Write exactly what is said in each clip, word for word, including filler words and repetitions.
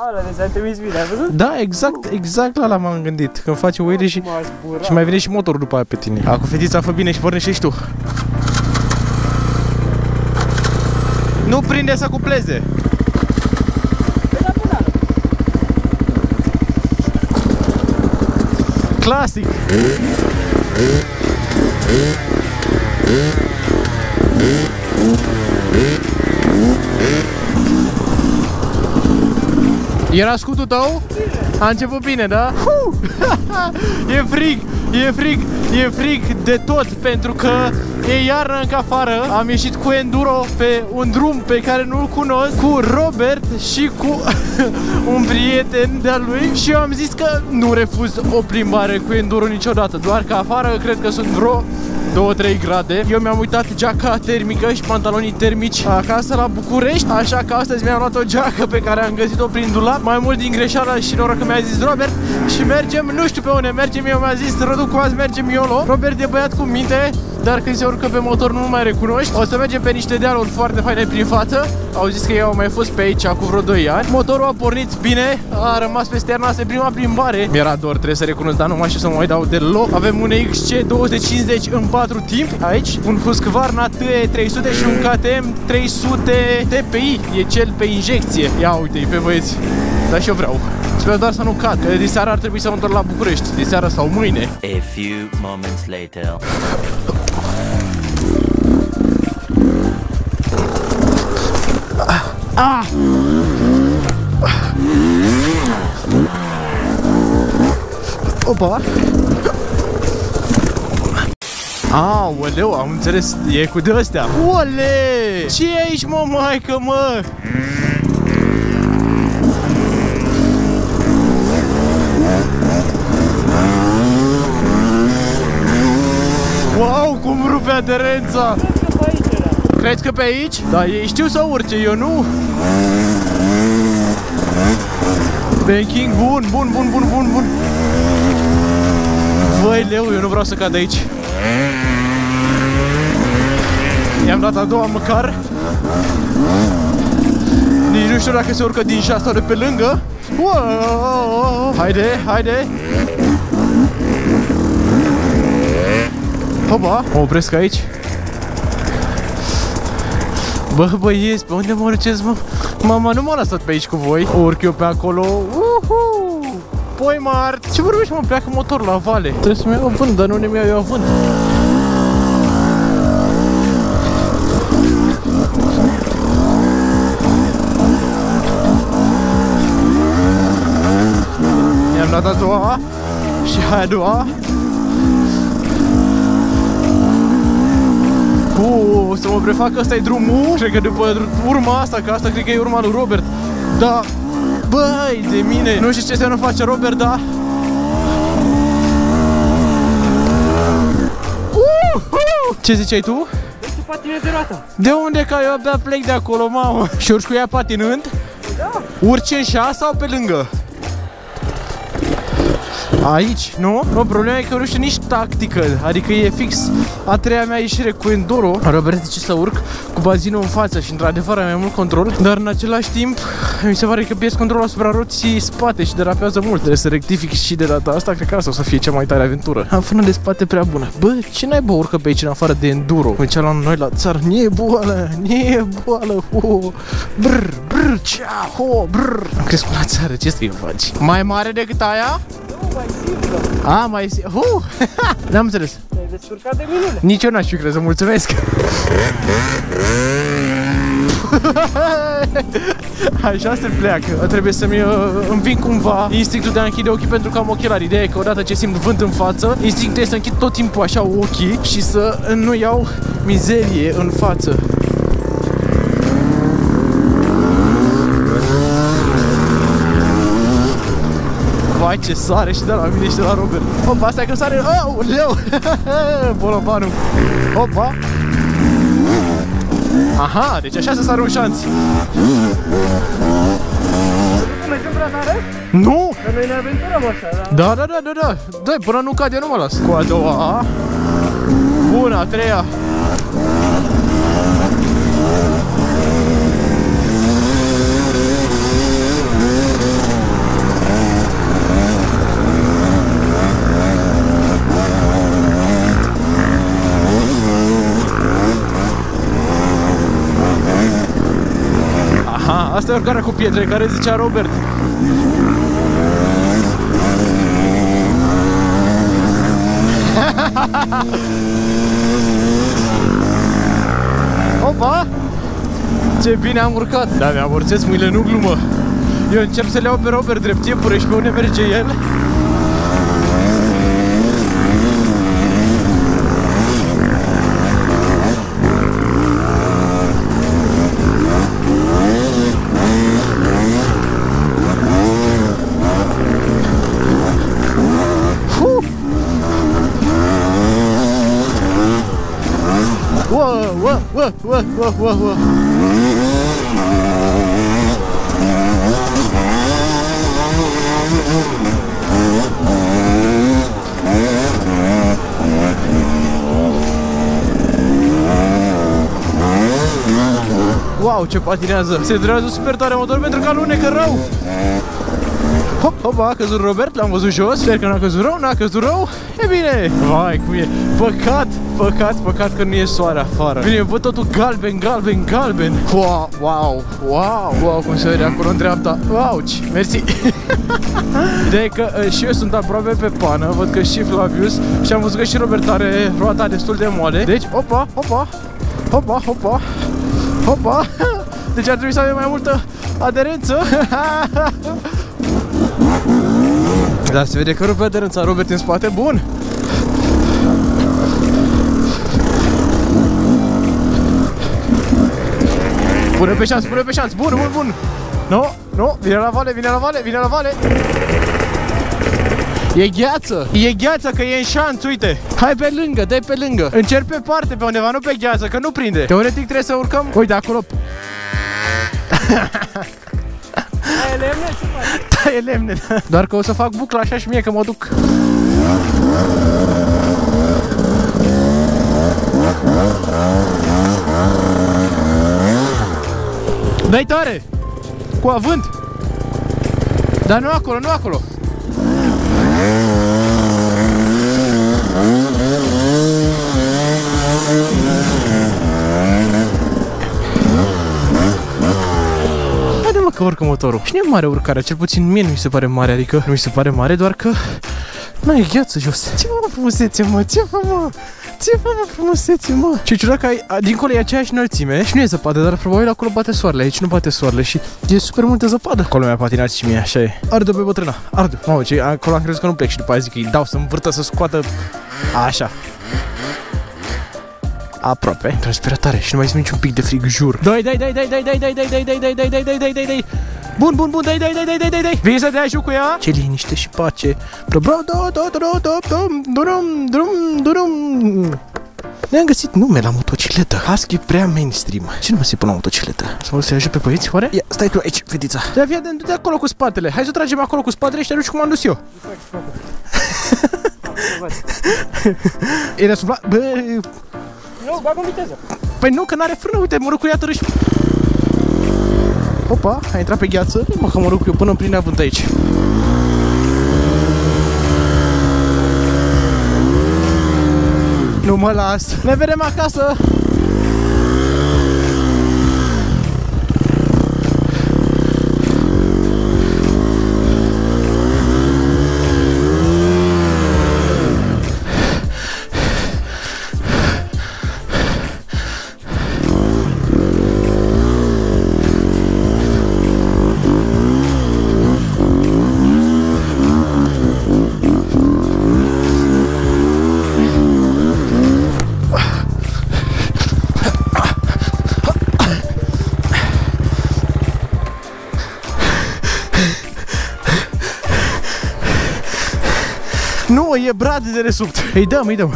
Ala, deci ai trimis bine, ai văzut? Da, exact, exact la la m-am gândit. Când face oire și, și mai vine și motorul după aia pe tine. Acum fetița, fă bine și pornești tu. Nu prinde să cupleze. Classic. Era scutul tău? Bine. A început bine, da? Uh! E frig, e frig, e frig de tot, pentru că e iarnă încă afară. Am ieșit cu enduro pe un drum pe care nu-l cunosc, cu Robert și cu un prieten de-al lui. Și eu am zis că nu refuz o plimbare cu enduro niciodată, doar că afară cred că sunt vreo două trei grade. Eu mi-am uitat geaca termică și pantalonii termici acasă la București, așa că astăzi mi-am luat o geacă pe care am găsit-o prin dulap, mai mult din greșeală și noroc că mi-a zis Robert și mergem, nu știu pe unde mergem, eu mi-a zis Rădu, azi mergem YOLO. Robert e băiat cu minte, dar când se urcă pe motor nu mai recunoști. O să mergem pe niște dealuri foarte faine prin față. Au zis că eu am mai fost pe aici acum vreo doi ani. Motorul a pornit bine, a rămas peste iarna, asta e prima plimbare. Mi-era dor, trebuie să recunosc, dar nu mai știu să mă mai dau deloc. Avem un X C două sute cincizeci în patru timp aici, un Fusca Varna T trei sute și un K T M trei sute T P I, e cel pe injecție. Ia uite-i pe băieți, dar și eu vreau. Sper doar să nu cad, că de seara ar trebui să mă întorc la București, de seara sau mâine. A few moments later. Ah! Opa! Aoleu, am înțeles, e cu de astea. Ole! Ce e aici, mă, maică, mă? Wow, cum rupe aderența! Crezi că pe aici? Da, ei știu să urce, eu nu. Banking bun, bun, bun, bun, bun, bun. Vai leu, eu nu vreau să cad aici. I-am dat a doua măcar. Nici nu știu dacă se urcă din șase sau de pe lângă. Wow! Haide, haide! Hopa, mă opresc aici. Bă, băieți, pe unde mă urcesc, mă? Mama nu m-a lăsat pe aici cu voi. Urc eu pe acolo. Uhu! Poi mart! Ce vorbești, mă? Pleacă motorul la vale. Trebuie să-mi iau vânt, dar nu ne-mi iau eu vânt. I-am dat a doua și a doua. Uuu, să mă prefac că ăsta e drumul. Cred că după urma asta, că asta cred că e urma lui Robert. Da, băi, de mine. Nu știu ce să nu face Robert, da. Uhu! Ce ziceai tu? Deci tu patinezi de roata. De unde, ca eu abia plec de acolo, mamă. Și urci cu ea patinând? Da. Urci în șa sau pe lângă? Aici, nu? No, problema e că nu știu nici tactică, adică e fix a treia mea ieșire cu enduro. Robert zice să urc cu bazinul în față și într-adevăr am mai mult control, dar în același timp mi se pare că pierd controlul asupra roții spate și derapează mult. Trebuie să rectific și de data asta, cred că asta o să fie cea mai tare aventură. Am frână de spate prea bună. Bă, ce naiba urcă pe aici în afară de enduro? Cum cea luam noi la țară, nie boală, nie boală, ho, brr, brr, cea, ho, brr. Am crescut la țară, ce să-i faci? Mai mare decât aia? Mai simplă. A, mai simplă. Uh! N-am înțeles. Te-ai descurcat de minune. Nici eu n-aș fi crezut, mulțumesc. Așa se pleacă. Trebuie să-mi uh, înving cumva instinctul de a închide ochii pentru că am ochelari. Ideea e că odată ce simt vânt în față, instinctul e să închid tot timpul așa ochii și să nu iau mizerie în față. Vai, ce sare și de la mine și de la Robert. Opa, asta e că sare. Oh, leu! Bolobanul. Opa! Aha, deci așa se sare un șanț. Mergem prea tare? Nu! Că noi ne aventurăm așa, da? Da, da, da, da, da. Da, până nu cad, eu nu mă las. Cu a doua. Bună, a treia. încărcarea cu pietre, care zicea Robert. Opa! Ce bine am urcat! Da, mi-am forțat mâinile, nu glumă. Eu încerc să le iau pe Robert drept iepure și pe unde merge el. Wow, wow, wow, wow, wow. Wow, ce patinează! Se durează super tare motor pentru că alunecă rău! Hop, hop, a căzut Robert, l-am văzut jos. Sper că n-a căzut rău, n-a căzut rău. E bine! Vai, cum e! Păcat! Păcat, păcat că nu e soare afară. Bine, văd totul galben, galben, galben. Wow, wow, wow, wow, cum se vede acolo în dreapta. Auci, mersi. De că și eu sunt aproape pe pană, văd că și Flavius și am văzut că și Robert are roata destul de moale. Deci, opa, opa, opa, opa, opa. Deci ar trebui să avem mai multă aderență. Dar se vede că rupe aderența Robert în spate, bun. Pune pe șans, pune pe șans, bun, bun, bun. Nu, nu, vine la vale, vine la vale, vine la vale. E gheață, e gheață că e în șanț, uite. Hai pe lângă, dai pe lângă. Încerc pe parte, pe undeva, nu pe gheață, că nu prinde. Teoretic trebuie să urcăm, uite, acolo. Taie lemne, ce faci? Taie lemne. Doar că o să fac bucla așa și mie, că mă duc. Dă-i tare! Cu avânt! Dar nu acolo, nu acolo! Haide mă că urcă motorul! Și nu e mare urcarea, cel puțin mie nu mi se pare mare, adică nu mi se pare mare, doar că nu e gheață jos! Ce mă frumusețe mă, ce mă mă! Ce fă, mă, frumusețe, mă! Ce ciudat că ai, dincolo e aceeași înălțime și nu e zăpadă, dar probabil acolo bate soarele, aici nu bate soarele și e super multă zăpadă. Acolo mi-a patinat și mie, așa e. Arde pe bătrâna, arde. Mamă, ce, acolo am crezut că nu plec și după aia zic că îi dau să învârtă, să scoată... Așa. Aproape. Transpiră tare și nu mai simt niciun pic de frig, jur. Dai, dai, dai, dai, dai, dai, dai, dai, dai, dai, dai, dai, dai, dai, dai, dai, dai. Bun, bun, bun, dai, dai, dai, dai, dai, dai. Vii să dea joc cu ea? Ce liniște și pace. Ne-am găsit nume la motocicletă. Husky prea mainstream. Ce nume se pune la motocicletă? Să mă ajut pe băieți, oare? Ia, stai tu aici, fetița. Te avia de acolo cu spatele. Hai să o tragem acolo cu spatele și te duci cum am dus eu. E desublat. Bă... Nu, bag în viteză. Păi nu, că n-are frână, uite, mă rog cu ea tărâși. Opa, a intrat pe gheață. Mă, că mă rog eu până prin avânt aici. Nu mă las. Ne vedem acasă. Nu, e brad de resubt. Îi dăm, îi dăm.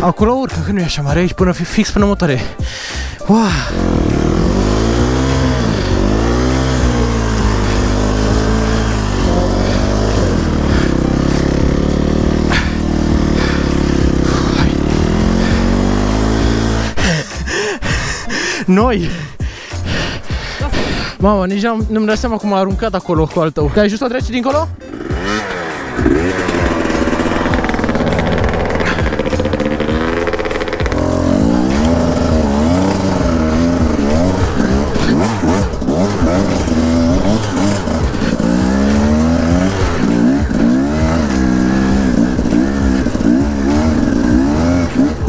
Acolo urcă, că nu e așa mare, aici până fi fix până motoare. Wow. Noi! Mama, nici nu-mi dau seama cum a aruncat acolo cu al tău. Te-ai ajuns să treci dincolo?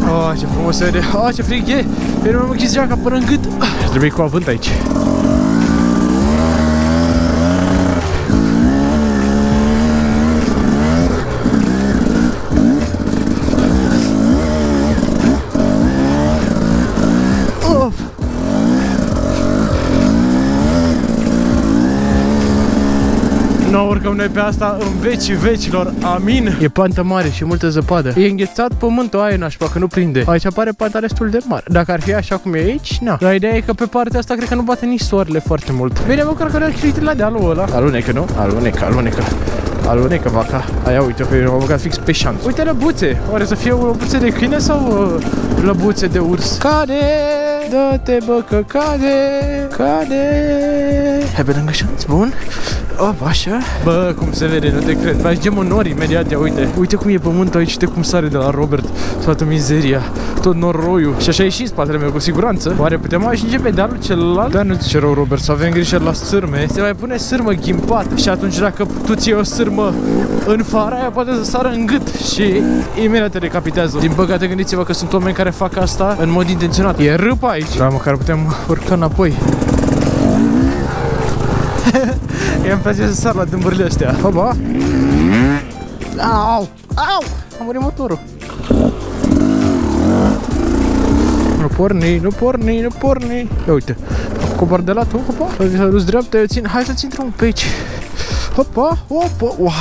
Oh, ce frumos se vede. Oh, ce frig e. Eu nu mi-am închis geaca până în gât. Trebuie cu avânt aici. Nu urcăm noi pe asta în vecii vecilor, amin. E pantă mare și multă zăpadă. E înghețat pământul, aia e nașpa, că nu prinde. Aici apare panta destul de mare. Dacă ar fi așa cum e aici, na. La ideea e că pe partea asta cred că nu bate nici soarele foarte mult. Bine, măcar că ne-ar cheltuit la dealul ăla. Alunecă, nu? Alunecă, alunecă. Alunecă vaca. Aia uite, pe eu m-am băgat fix pe șanț. Uite lăbuțe. Oare să fie lăbuțe de câine sau uh, lăbuțe de urs? Cade, dă-te bă că cade, cade. Hai pe lângă șanț, bun. Op, așa. Bă, cum se vede, nu te cred. Faci gemul nori imediat, ia uite. Uite cum e pământul aici, uite cum sare de la Robert. Toată mizeria, tot noroiul. Și așa e și în spatele meu, cu siguranță. Oare putem ajunge pe dealul celălalt? Dar nu-ți ce rău, Robert, să avem grijă la sârme. Se mai pune sârmă ghimpată. Și atunci dacă tu ții o sârmă în fara aia, poate să sară în gât și imediat te decapitează. Din păcate, gândiți-vă că sunt oameni care fac asta în mod intenționat. E râpa aici. Dar măcar putem urca înapoi. I-am place să sar la dâmburile astea. Oba! Au! Au! A murit motorul. Nu porni, nu porni, nu porni. Ia uite, cobor de latul, opa. S-a dus dreapta, eu țin, hai să țin drumul pe aici. Opa, opa, wow,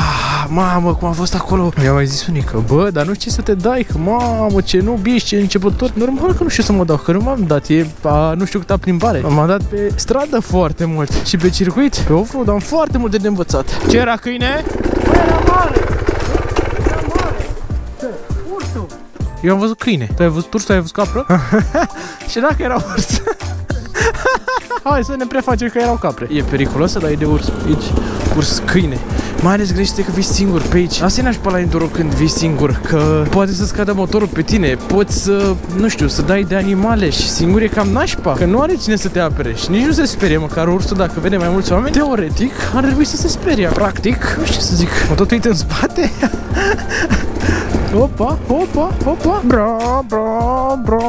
mamă, cum a fost acolo. Mi-a mai zis unică, bă, dar nu știi să te dai, că mamă, ce nu biești, ce începător. Normal că nu știu să mă dau, că nu m-am dat, e, a, nu știu câta plimbare. M-am dat pe stradă foarte mult și pe circuit, pe off-road, am foarte multe de învățat. Ce era, câine? Bă, era mare, era mare, ursul. Eu am văzut câine, tu ai văzut ursul, ai văzut capră? Și dacă era urs? Hai să ne prefacem că erau capre. E periculoasă, dar e de urs pe aici. Urs câine. Mai ales greșește că vii singur pe aici. Asta e nașpa la enduro când vii singur, că poate să scadă motorul pe tine. Poți să, nu știu, să dai de animale și singur e cam nașpa, că nu are cine să te apere și nici nu se sperie, măcar ursul dacă vede mai mulți oameni, teoretic ar trebui să se sperie. Practic, nu știu ce să zic. Mă tot uit în spate. Opa, opa, opa. Bra, bra, bra.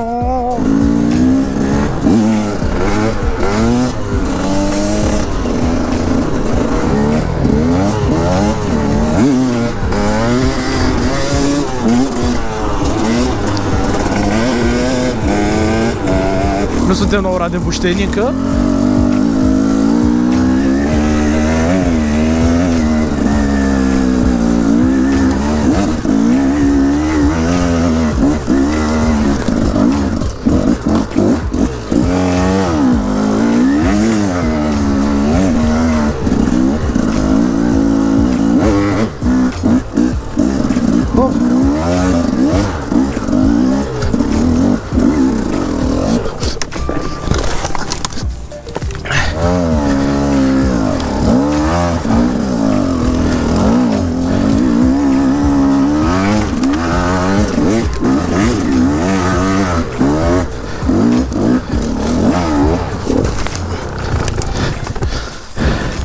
Nu suntem la ora de buștenică.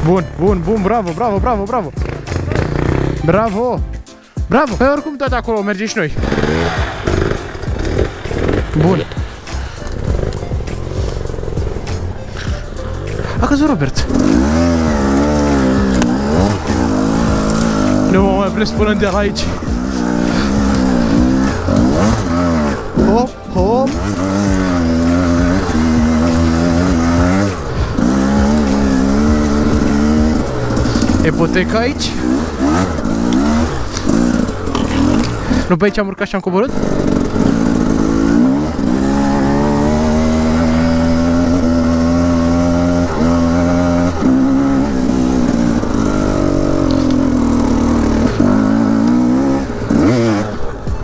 Bun, bun, bun, bravo, bravo, bravo, bravo. Bravo. Bravo. Păi oricum tot acolo mergem și noi. Bun. A căzut Robert. Nu mă mai plec până de la aici. Hop, hop. Epoteca aici. Nu pe aici am urcat și am coborât?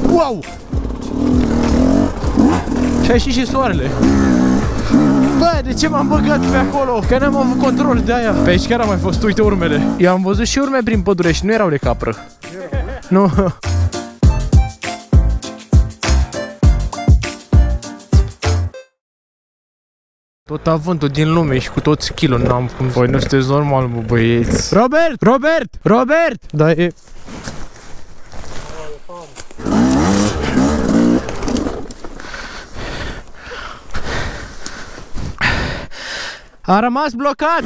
Wow! Și a ieșit și soarele. Bă! aia, de ce m-am băgat pe acolo? Că n-am avut control de aia. Pe aici chiar a mai fost, uite urmele. Eu am văzut și urme prin pădure și nu erau de capră. Nu. Tot avântul din lume și cu tot skill-ul, n-am cum. Voi nu sunteți normal, mă băieți. Robert! Robert! Robert! Da, e... A rămas blocat!